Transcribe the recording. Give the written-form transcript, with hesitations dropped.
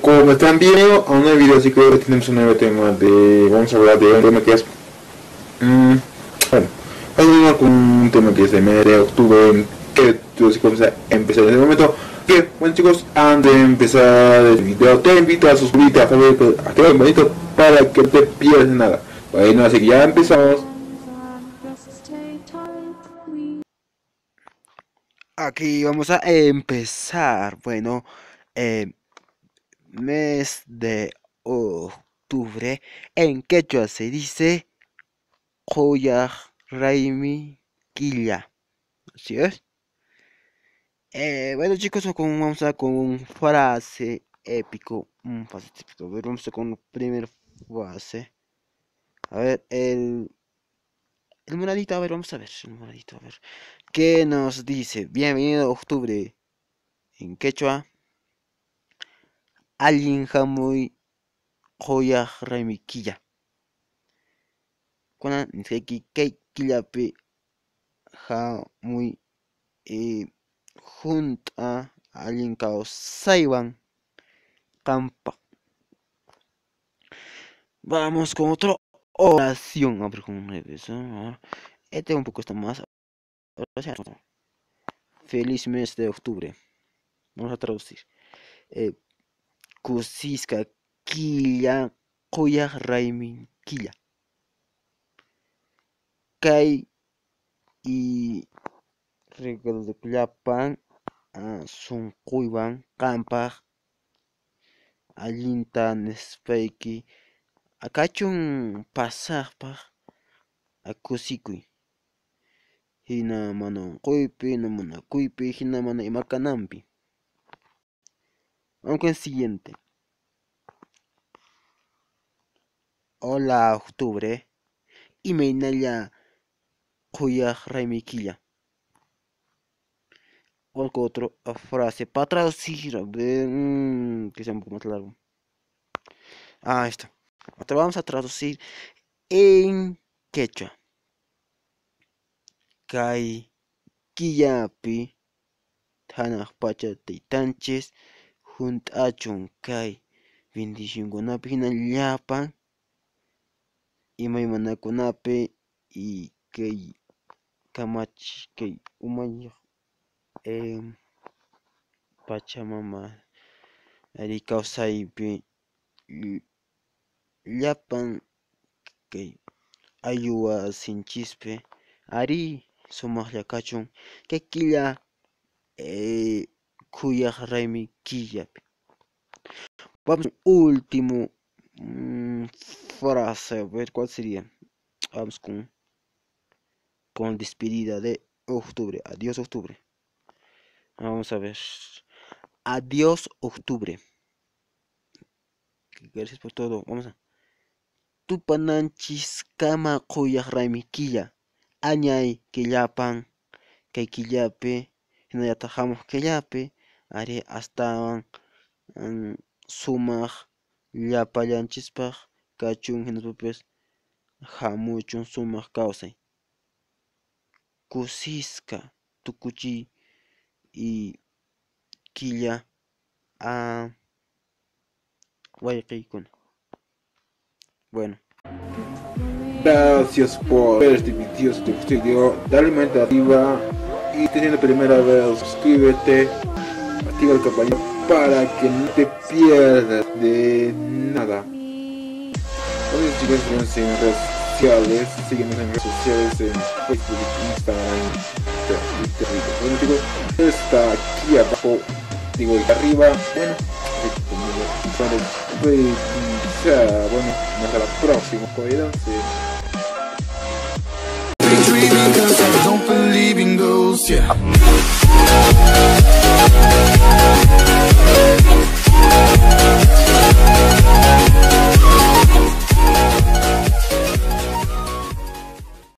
como están viendo, aún no hay video, así que hoy tenemos un nuevo tema de... Vamos a hablar de un tema que es... bueno, vamos con un tema que es de mes de octubre, que vamos a empezar en este momento. Que bueno chicos, antes de empezar el video, te invito a suscribirte, a activar el bonito para que te pierdas nada. Bueno, así que ya empezamos. Aquí vamos a empezar, bueno... mes de octubre en quechua se dice Kuya Raymi Killa, ¿sí es? Bueno chicos, vamos a con un frase épico, vamos a con la primera frase. A ver, el monadito, a ver, vamos a ver el monadito, a ver qué nos dice. Bienvenido a octubre en quechua. Alguien jamui Kuya Raymi Killa. Cuando niki kei killapi jamui junta alguien kao saiban campa. Vamos con otra oración. A ver cómo me ves. Este un poco está más. Feliz mes de octubre. Vamos a traducir. Kusisca Killa Kuya Raymi Killa. Kai y Regalclapan a Sunkuiban Kampa Alintan Speiki Akachun Pasarpa Akusikui Hina Manon Kuipi, Namana Kuipi, Hina Mana y Makanampi. Vamos con el siguiente. Hola octubre. Y me inhala Kuya Raymi Killa. Otra frase para traducir. A ver, que sea un poco más largo. Ah, está. Otra vamos a traducir en quechua. Kai Killapi Tanas Pacha Teitanches. Juntachun kai, vindichingunapi hinalapan, y maimanakunape, y kei, kamachi, kei, umaya, pachamama, arikausaipi, lapan, kei, ayuwa sin chispe, ari, somaslakachun, kekila, Kuya Raymi Killa. Vamos con último frase, a ver cuál sería. Vamos con despedida de octubre. Adiós octubre. Vamos a ver. Adiós octubre. Gracias por todo. Vamos a. Tupananchis kama Kuya Raymi Killa. Añay killapan kaikillape. Nayatajamos killape. Are hasta sumaj la payan chispaj cachun genopes jamuchun sumaj causai kusisca tucuchi y killa a guayquicun. Bueno, gracias por ver este video. Si te gustó el video, dale manita arriba y te tienes la primera vez, suscríbete, activa el campanita para que no te pierdas de nada. Entonces chicos, síguenos en redes sociales, en Facebook, Instagram, Twitter. Bueno chicos, está aquí abajo, digo aquí arriba, bueno, bueno, hasta la próxima, cuídense. Cause I don't believe in ghosts, yeah.